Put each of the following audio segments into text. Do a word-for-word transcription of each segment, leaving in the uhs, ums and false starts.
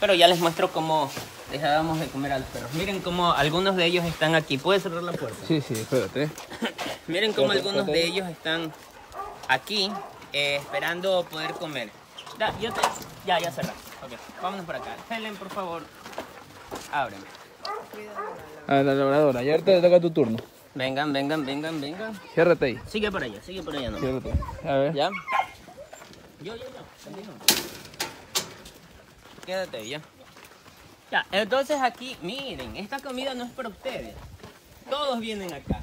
Pero ya les muestro cómo les dábamos de comer a los perros. Miren cómo algunos de ellos están aquí. ¿Puedes cerrar la puerta? Sí, sí, espérate. Miren cómo espérate, algunos espérate. de ellos están aquí eh, esperando poder comer. Da, yo te... Ya, ya cerré. Ok, vámonos por acá. Helen, por favor, ábreme. A la labradora, ya te toca tu turno. Vengan, vengan, vengan, vengan. Ciérrate ahí. Sigue por allá, sigue por allá. No. Ciérrate. A ver. ¿Ya? Yo, yo, yo. Quédate ahí, ya. Ya, entonces aquí, miren, esta comida no es para ustedes. Todos vienen acá.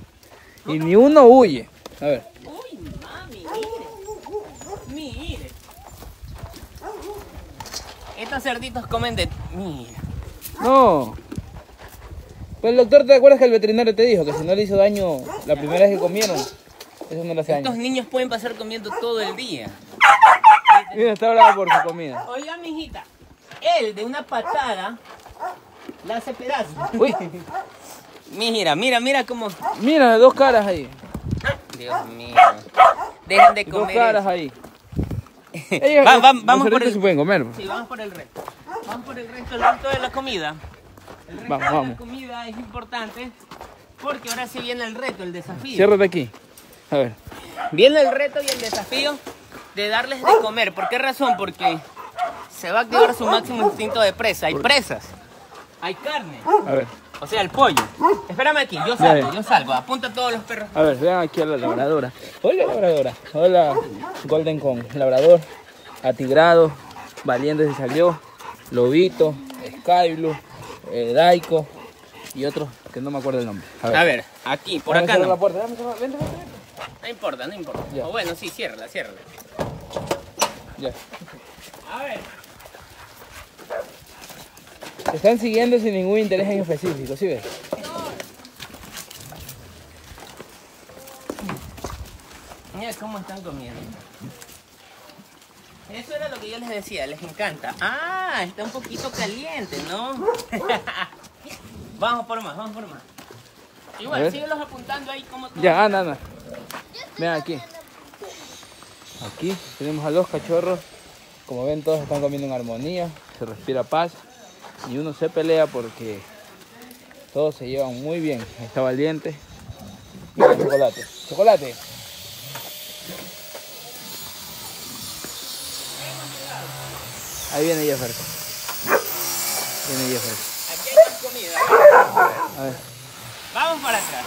Y ni uno huye. A ver. Uy, mami, mire. Mire. Estos cerditos comen de... Mira. No. Pues el doctor, ¿te acuerdas que el veterinario te dijo que si no le hizo daño la primera vez que comieron? Eso no le hace daño. Estos niños pueden pasar comiendo todo el día. Mira, está bravo por su comida. Oiga, mijita, él de una patada la hace pedazos. Uy. Mira, mira, mira cómo... Mira, dos caras ahí. Dios mío. Dejen de comer. Dos caras eso. ahí. Ellos, va, va, los vamos por el... se pueden comer. Sí, vamos por el resto. Vamos por el resto, el resto de la comida. El resto vamos, de vamos. la comida es importante porque ahora sí viene el reto, el desafío. Ciérrate aquí. A ver. Viene el reto y el desafío de darles de comer. ¿Por qué razón? Porque se va a activar su máximo instinto de presa. Hay presas. Hay carne. A ver. O sea, el pollo. Espérame aquí, yo salgo, yo salgo. Apunta a todos los perros. A ver, vean aquí a la labradora. Hola, labradora. Hola, Golden Kong. Labrador, atigrado, Valiente se salió, Lobito, Skylu, eh, Daiko y otros que no me acuerdo el nombre. A ver, a ver aquí, por acá no. La puerta. Dame, dame, dame, dame. No importa, no importa. Ya. O bueno, sí, ciérrala, ciérrala. Ya. A ver. Te están siguiendo sin ningún interés en específico, ¿sí ves? No. Mira cómo están comiendo. Eso era lo que yo les decía, les encanta. Ah, está un poquito caliente, ¿no? Vamos por más, vamos por más. Igual, síguelos apuntando ahí como tú. Ya, anda, anda. Mira aquí. Aquí tenemos a los cachorros. Como ven, todos están comiendo en armonía, se respira paz. Y uno se pelea porque todos se llevan muy bien. Está Valiente. Mira, chocolate. ¡Chocolate! Ahí viene Jeffer. Viene Jeffer. Aquí hay más comida. A ver. Vamos para acá.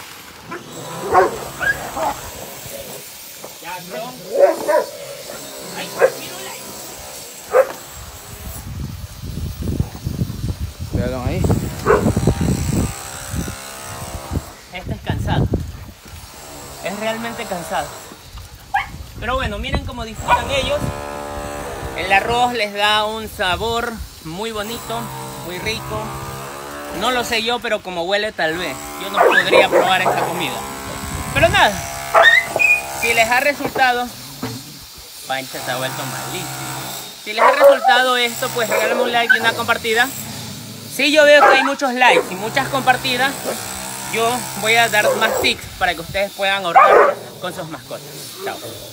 Ya, bro. Ahí ahí. Este es cansado. Es realmente cansado. Pero bueno, miren cómo disfrutan ellos. El arroz les da un sabor muy bonito, muy rico. No lo sé yo, pero como huele tal vez. Yo no podría probar esta comida. Pero nada. Si les ha resultado... Pancha se ha vuelto malísimo. Si les ha resultado esto, pues regálame un like y una compartida. Si yo veo que hay muchos likes y muchas compartidas, yo voy a dar más tips para que ustedes puedan ahorrar con sus mascotas. Chao.